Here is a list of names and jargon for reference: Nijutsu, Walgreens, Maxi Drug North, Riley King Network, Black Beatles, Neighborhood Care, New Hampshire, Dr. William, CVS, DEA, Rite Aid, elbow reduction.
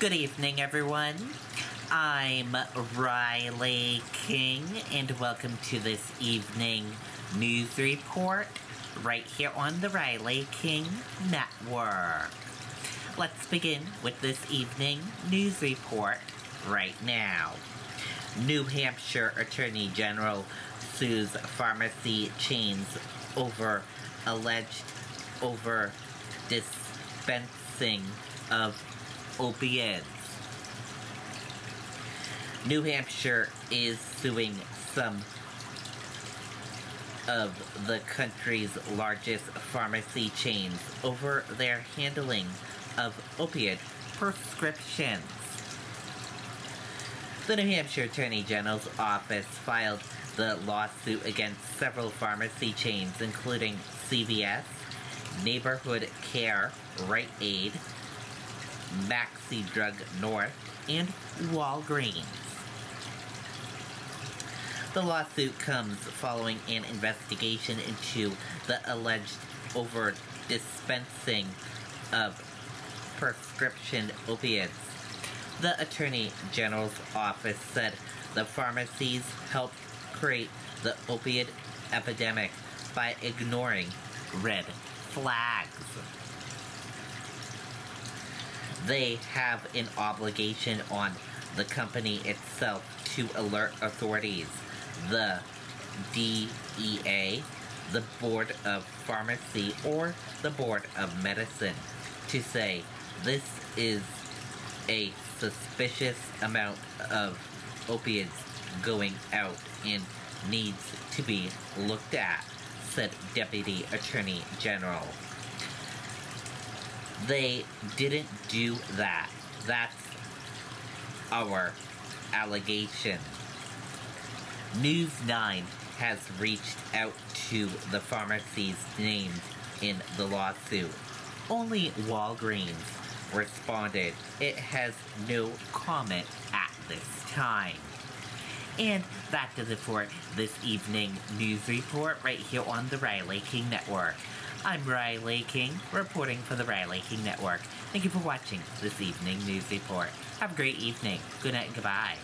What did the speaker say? Good evening, everyone. I'm Riley King, and welcome to this evening news report right here on the Riley King Network. Let's begin with this evening news report right now. New Hampshire Attorney General sues pharmacy chains over alleged over-dispensing of opiates. New Hampshire is suing some of the country's largest pharmacy chains over their handling of opiate prescriptions. The New Hampshire Attorney General's office filed the lawsuit against several pharmacy chains, including CVS, Neighborhood Care, Rite Aid, Maxi Drug North, and Walgreens. The lawsuit comes following an investigation into the alleged over-dispensing of prescription opiates. The Attorney General's office said the pharmacies helped create the opiate epidemic by ignoring red flags. They have an obligation on the company itself to alert authorities, the DEA, the Board of Pharmacy, or the Board of Medicine, to say this is a suspicious amount of opiates going out and needs to be looked at, said Deputy Attorney General. They didn't do that. That's our allegation. News 9 has reached out to the pharmacies named in the lawsuit. Only Walgreens responded. It has no comment at this time. And that does it for this evening news report right here on the Riley King Network. I'm Riley King, reporting for the Riley King Network. Thank you for watching this evening news report. Have a great evening. Good night and goodbye.